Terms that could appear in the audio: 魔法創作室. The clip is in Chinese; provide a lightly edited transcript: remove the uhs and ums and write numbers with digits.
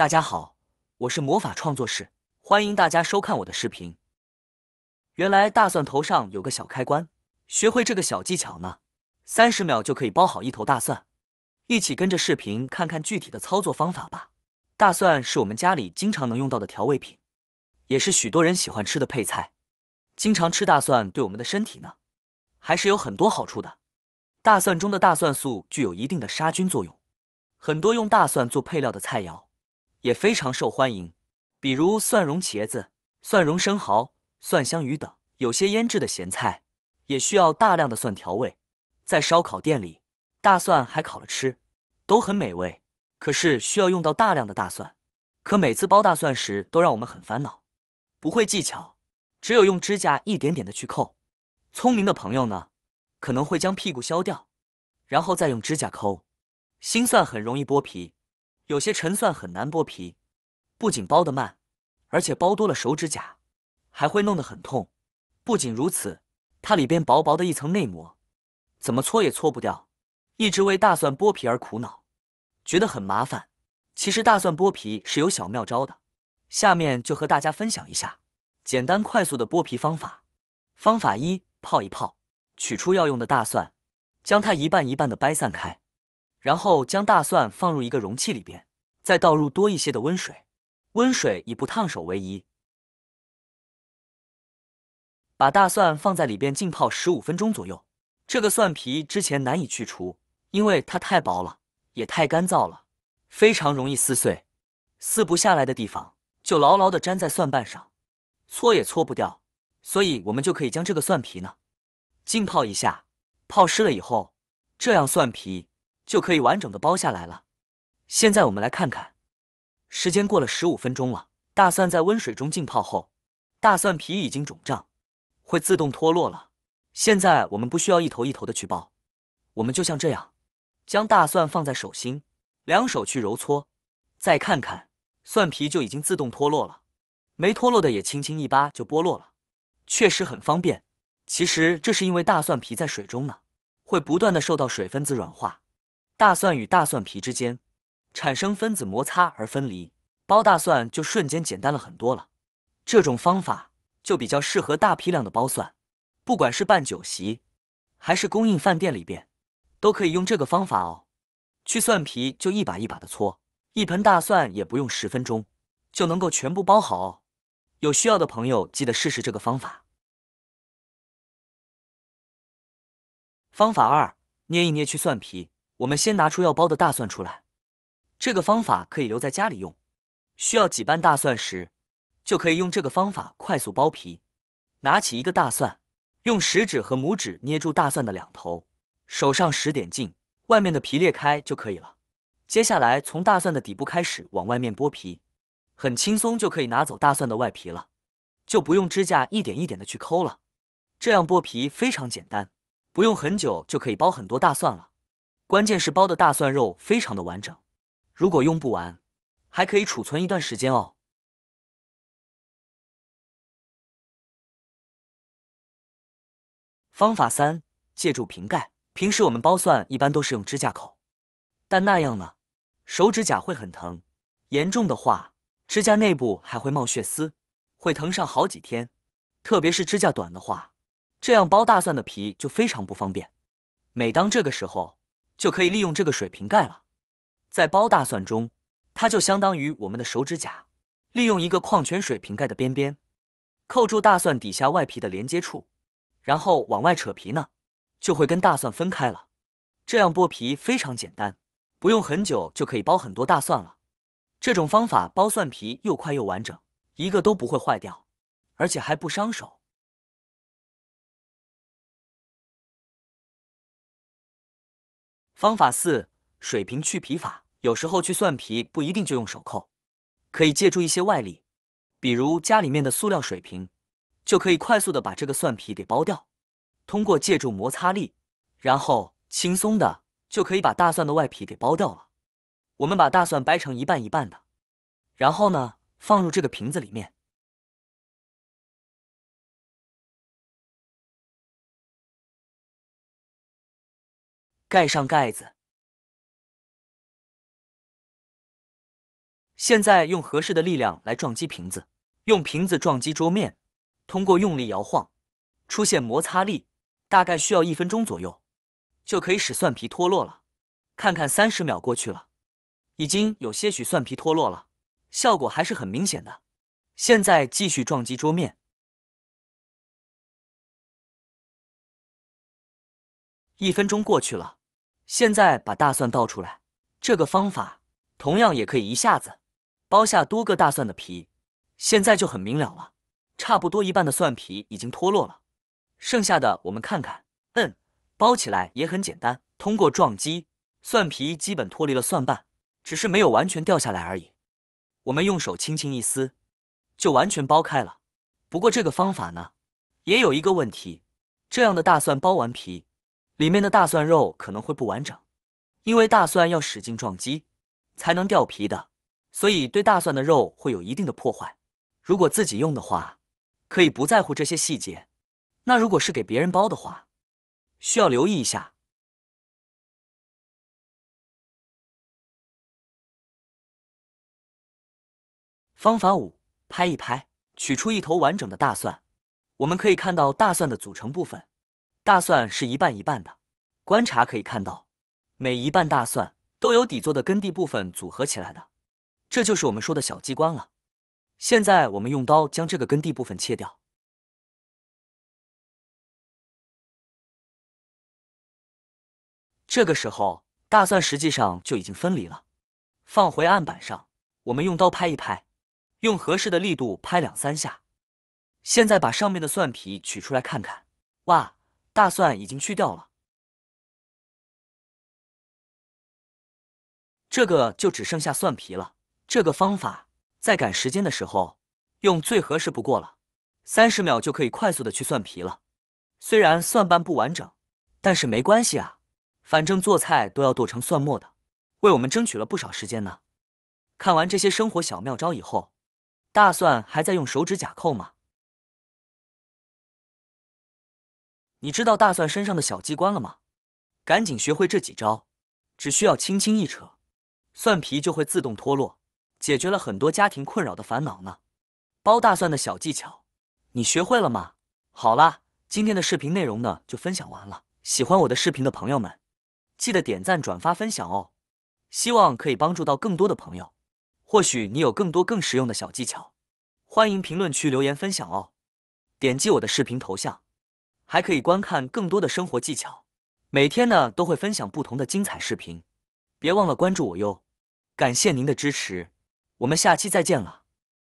大家好，我是魔法创作室，欢迎大家收看我的视频。原来大蒜头上有个小开关，学会这个小技巧呢，30秒就可以剥好一头大蒜。一起跟着视频看看具体的操作方法吧。大蒜是我们家里经常能用到的调味品，也是许多人喜欢吃的配菜。经常吃大蒜对我们的身体呢，还是有很多好处的。大蒜中的大蒜素具有一定的杀菌作用，很多用大蒜做配料的菜肴也非常受欢迎，比如蒜蓉茄子、蒜蓉生蚝、蒜香鱼等。有些腌制的咸菜也需要大量的蒜调味，在烧烤店里，大蒜还烤了吃，都很美味。可是需要用到大量的大蒜，可每次剥大蒜时都让我们很烦恼，不会技巧，只有用指甲一点点的去抠。聪明的朋友呢，可能会将屁股削掉，然后再用指甲抠。新蒜很容易剥皮，有些陈蒜很难剥皮，不仅剥得慢，而且剥多了手指甲还会弄得很痛。不仅如此，它里边薄薄的一层内膜，怎么搓也搓不掉，一直为大蒜剥皮而苦恼，觉得很麻烦。其实大蒜剥皮是有小妙招的，下面就和大家分享一下简单快速的剥皮方法。方法一，泡一泡，取出要用的大蒜，将它一半一半的掰散开，然后将大蒜放入一个容器里边，再倒入多一些的温水，温水以不烫手为宜。把大蒜放在里边浸泡15分钟左右。这个蒜皮之前难以去除，因为它太薄了，也太干燥了，非常容易撕碎，撕不下来的地方就牢牢地粘在蒜瓣上，搓也搓不掉。所以我们就可以将这个蒜皮呢浸泡一下，泡湿了以后，这样蒜皮就可以完整的剥下来了。现在我们来看看，时间过了15分钟了，大蒜在温水中浸泡后，大蒜皮已经肿胀，会自动脱落了。现在我们不需要一头一头的去剥，我们就像这样将大蒜放在手心，两手去揉搓，再看看蒜皮就已经自动脱落了，没脱落的也轻轻一扒就剥落了，确实很方便。其实这是因为大蒜皮在水中呢，会不断的受到水分子软化，大蒜与大蒜皮之间产生分子摩擦而分离，剥大蒜就瞬间简单了很多了。这种方法就比较适合大批量的剥蒜，不管是办酒席还是供应饭店里边，都可以用这个方法哦。去蒜皮就一把一把的搓，一盆大蒜也不用10分钟就能够全部剥好哦。有需要的朋友记得试试这个方法。方法二，捏一捏去蒜皮。我们先拿出要剥的大蒜出来，这个方法可以留在家里用，需要几瓣大蒜时就可以用这个方法快速剥皮。拿起一个大蒜，用食指和拇指捏住大蒜的两头，手上使点劲，外面的皮裂开就可以了。接下来从大蒜的底部开始往外面剥皮，很轻松就可以拿走大蒜的外皮了，就不用指甲一点一点的去抠了。这样剥皮非常简单，不用很久就可以剥很多大蒜了。关键是剥的大蒜肉非常的完整，如果用不完还可以储存一段时间哦。方法三，借助瓶盖。平时我们剥蒜一般都是用指甲抠，但那样呢手指甲会很疼，严重的话指甲内部还会冒血丝，会疼上好几天。特别是指甲短的话，这样剥大蒜的皮就非常不方便。每当这个时候就可以利用这个水瓶盖了，在剥大蒜中它就相当于我们的手指甲，利用一个矿泉水瓶盖的边边扣住大蒜底下外皮的连接处，然后往外扯皮呢，就会跟大蒜分开了。这样剥皮非常简单，不用很久就可以剥很多大蒜了。这种方法剥蒜皮又快又完整，一个都不会坏掉，而且还不伤手。方法四，水平去皮法。有时候去蒜皮不一定就用手扣，可以借助一些外力，比如家里面的塑料水瓶，就可以快速的把这个蒜皮给剥掉。通过借助摩擦力，然后轻松的就可以把大蒜的外皮给剥掉了。我们把大蒜掰成一半一半的，然后呢放入这个瓶子里面。盖上盖子。现在用合适的力量来撞击瓶子，用瓶子撞击桌面，通过用力摇晃，出现摩擦力，大概需要1分钟左右，就可以使蒜皮脱落了。看看30秒过去了，已经有些许蒜皮脱落了，效果还是很明显的。现在继续撞击桌面，1分钟过去了，现在把大蒜倒出来。这个方法同样也可以一下子 剥下多个大蒜的皮，现在就很明了了。差不多一半的蒜皮已经脱落了，剩下的我们看看。剥起来也很简单，通过撞击，蒜皮基本脱离了蒜瓣，只是没有完全掉下来而已。我们用手轻轻一撕，就完全剥开了。不过这个方法呢，也有一个问题：这样的大蒜剥完皮，里面的大蒜肉可能会不完整，因为大蒜要使劲撞击才能掉皮的。 所以对大蒜的肉会有一定的破坏。如果自己用的话，可以不在乎这些细节；那如果是给别人剥的话，需要留意一下。方法5：拍一拍，取出一头完整的大蒜。我们可以看到大蒜的组成部分，大蒜是一半一半的。观察可以看到，每一半大蒜都有底座的根蒂部分组合起来的。 这就是我们说的小机关了。现在我们用刀将这个根蒂部分切掉，这个时候大蒜实际上就已经分离了。放回案板上，我们用刀拍一拍，用合适的力度拍2、3下。现在把上面的蒜皮取出来看看，哇，大蒜已经去掉了。 这个就只剩下蒜皮了。这个方法在赶时间的时候用最合适不过了，30秒就可以快速的去蒜皮了。虽然蒜瓣不完整，但是没关系啊，反正做菜都要剁成蒜末的，为我们争取了不少时间呢。看完这些生活小妙招以后，大蒜还在用手指甲扣吗？你知道大蒜身上的小机关了吗？赶紧学会这几招，只需要轻轻一扯， 蒜皮就会自动脱落，解决了很多家庭困扰的烦恼呢。剥大蒜的小技巧，你学会了吗？好啦，今天的视频内容呢就分享完了。喜欢我的视频的朋友们，记得点赞、转发、分享哦。希望可以帮助到更多的朋友。或许你有更多更实用的小技巧，欢迎评论区留言分享哦。点击我的视频头像，还可以观看更多的生活技巧。每天呢都会分享不同的精彩视频。 别忘了关注我哟，感谢您的支持，我们下期再见了。